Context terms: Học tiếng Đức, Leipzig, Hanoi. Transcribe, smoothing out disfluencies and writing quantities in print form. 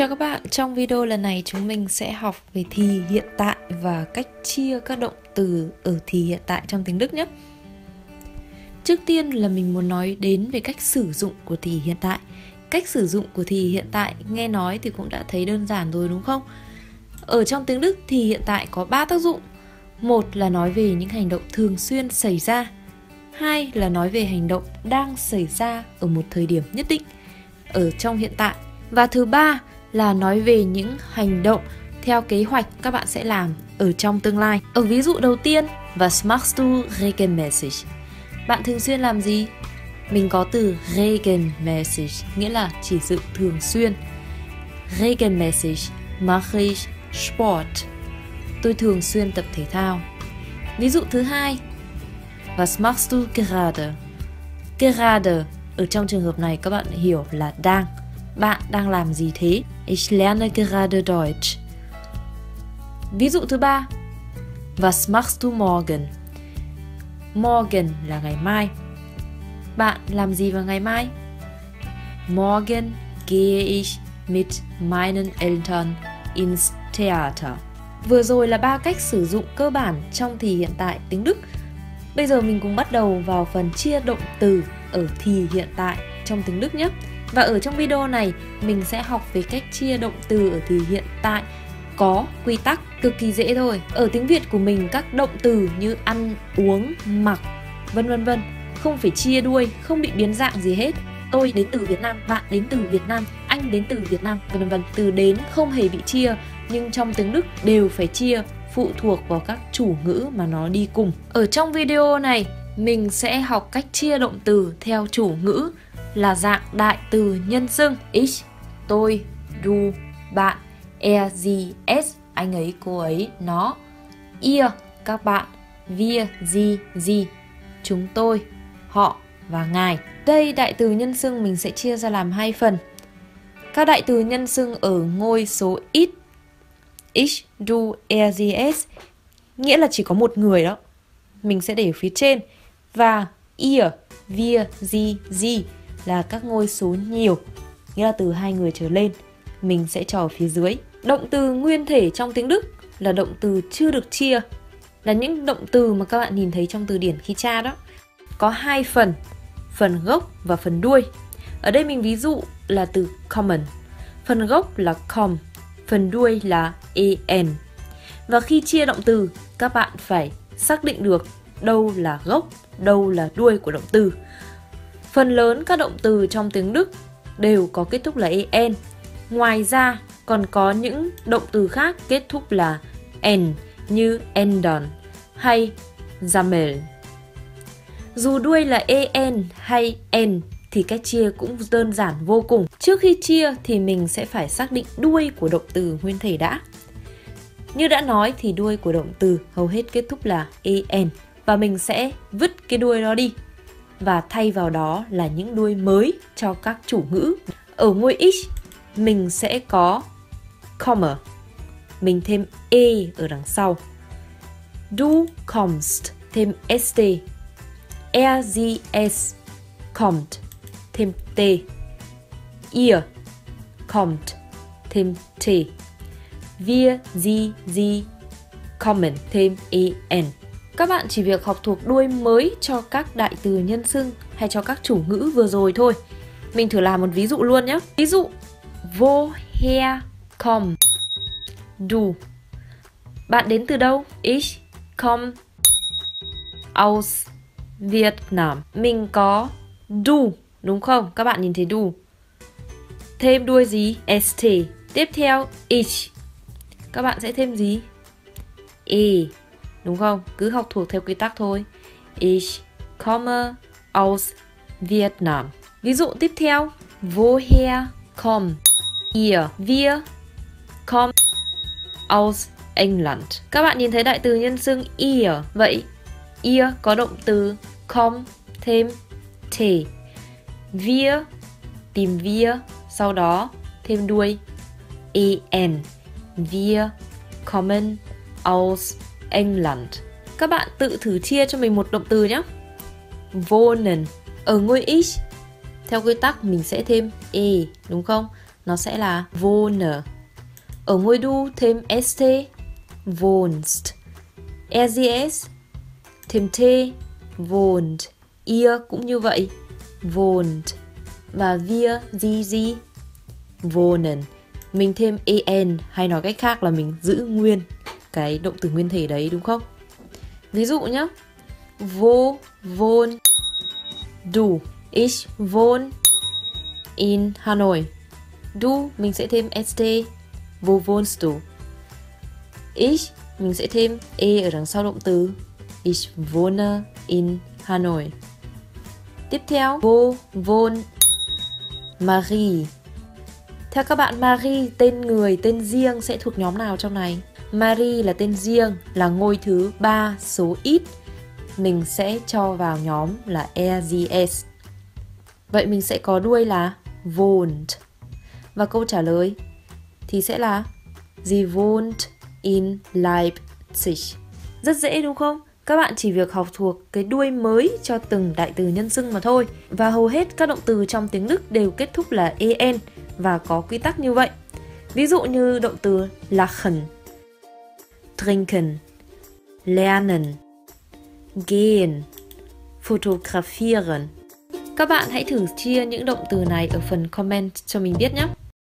Chào các bạn, trong video lần này chúng mình sẽ học về thì hiện tại và cách chia các động từ ở thì hiện tại trong tiếng Đức nhé. Trước tiên là mình muốn nói đến về cách sử dụng của thì hiện tại. Cách sử dụng của thì hiện tại nghe nói thì cũng đã thấy đơn giản rồi đúng không? Ở trong tiếng Đức thì hiện tại có 3 tác dụng. Một là nói về những hành động thường xuyên xảy ra. Hai là nói về hành động đang xảy ra ở một thời điểm nhất định ở trong hiện tại. Và thứ ba là nói về những hành động theo kế hoạch các bạn sẽ làm ở trong tương lai. Ở ví dụ đầu tiên, was machst du regelmäßig? Bạn thường xuyên làm gì? Mình có từ regelmäßig, nghĩa là chỉ sự thường xuyên. Regelmäßig mache ich Sport. Tôi thường xuyên tập thể thao. Ví dụ thứ hai, was machst du gerade? Gerade ở trong trường hợp này các bạn hiểu là đang. Bạn đang làm gì thế? Ich lerne gerade Deutsch. Ví dụ thứ ba, was machst du morgen? Morgen là ngày mai. Bạn làm gì vào ngày mai? Morgen gehe ich mit meinen Eltern ins Theater. Vừa rồi là 3 cách sử dụng cơ bản trong thì hiện tại tiếng Đức. Bây giờ mình cùng bắt đầu vào phần chia động từ ở thì hiện tại trong tiếng Đức nhé. Và ở trong video này, mình sẽ học về cách chia động từ ở thì hiện tại có quy tắc cực kỳ dễ thôi. Ở tiếng Việt của mình, các động từ như ăn, uống, mặc, vân vân vân không phải chia đuôi, không bị biến dạng gì hết. Tôi đến từ Việt Nam, bạn đến từ Việt Nam, anh đến từ Việt Nam, vân vân. Từ đến không hề bị chia, nhưng trong tiếng Đức đều phải chia, phụ thuộc vào các chủ ngữ mà nó đi cùng. Ở trong video này, mình sẽ học cách chia động từ theo chủ ngữ là dạng đại từ nhân xưng. Ich, tôi, du, bạn, er, sie, es, anh ấy, cô ấy, nó, ihr, các bạn, wir, sie, sie, chúng tôi, họ và ngài. Đây, đại từ nhân xưng mình sẽ chia ra làm 2 phần. Các đại từ nhân xưng ở ngôi số ít, ich, du, er, sie, es, nghĩa là chỉ có một người đó, mình sẽ để ở phía trên. Và ihr, wir, sie, sie là các ngôi số nhiều, nghĩa là từ 2 người trở lên, mình sẽ cho ở phía dưới. Động từ nguyên thể trong tiếng Đức là động từ chưa được chia, là những động từ mà các bạn nhìn thấy trong từ điển khi tra đó. Có 2 phần, phần gốc và phần đuôi. Ở đây mình ví dụ là từ kommen, phần gốc là com, phần đuôi là en. Và khi chia động từ, các bạn phải xác định được đâu là gốc, đâu là đuôi của động từ. Phần lớn các động từ trong tiếng Đức đều có kết thúc là en. Ngoài ra còn có những động từ khác kết thúc là en như ändern hay sammeln. Dù đuôi là en hay en thì cách chia cũng đơn giản vô cùng. Trước khi chia thì mình sẽ phải xác định đuôi của động từ nguyên thể đã. Như đã nói thì đuôi của động từ hầu hết kết thúc là en và mình sẽ vứt cái đuôi đó đi và thay vào đó là những đuôi mới cho các chủ ngữ. Ở ngôi ich mình sẽ có komme, mình thêm e ở đằng sau. Du kommst thêm st. Er, sie, es kommt thêm t. Ihr kommt thêm t. Wir, sie, sie kommen thêm en. Các bạn chỉ việc học thuộc đuôi mới cho các đại từ nhân xưng hay cho các chủ ngữ vừa rồi thôi. Mình thử làm một ví dụ luôn nhé. Ví dụ, woher komm du? Bạn đến từ đâu? Ich komme aus Vietnam. Mình có du, đúng không? Các bạn nhìn thấy du. Thêm đuôi gì? St. Tiếp theo, ich. Các bạn sẽ thêm gì? E. Đúng không? Cứ học thuộc theo quy tắc thôi. Ich komme aus Vietnam. Ví dụ tiếp theo, woher kommt ihr? Wir kommen aus England. Các bạn nhìn thấy đại từ nhân xưng ihr. Vậy, ihr có động từ kommt thêm t. Wir, tìm wir, sau đó thêm đuôi en. Wir kommen aus England. Các bạn tự thử chia cho mình một động từ nhé. Wohnen. Ở ngôi ich, theo quy tắc mình sẽ thêm e, đúng không? nó sẽ là wohne. Ở ngôi đu thêm st, wohnst. Es thêm t, wohnt. Ihr cũng như vậy, wohnt. Và wir, sie, wohnen. Mình thêm en, hay nói cách khác là mình giữ nguyên cái động từ nguyên thể đấy, đúng không? Ví dụ nhé, wo wohn du, ich wohn in Hanoi. Du mình sẽ thêm st, wo wohnst du. Ich mình sẽ thêm e ở đằng sau động từ, ich wohne in Hanoi. Tiếp theo, wo wohn Marie. Theo các bạn, Marie, tên người, tên riêng sẽ thuộc nhóm nào trong này? Marie là tên riêng, là ngôi thứ 3 số ít. Mình sẽ cho vào nhóm là EGS. Vậy mình sẽ có đuôi là wohnt. Và câu trả lời thì sẽ là Sie wohnt in Leipzig. Rất dễ đúng không? Các bạn chỉ việc học thuộc cái đuôi mới cho từng đại từ nhân xưng mà thôi. Và hầu hết các động từ trong tiếng Đức đều kết thúc là en và có quy tắc như vậy. Ví dụ như động từ lachen, trinken, lernen, gehen, fotografieren. Các bạn hãy thử chia những động từ này ở phần comment cho mình biết nhé.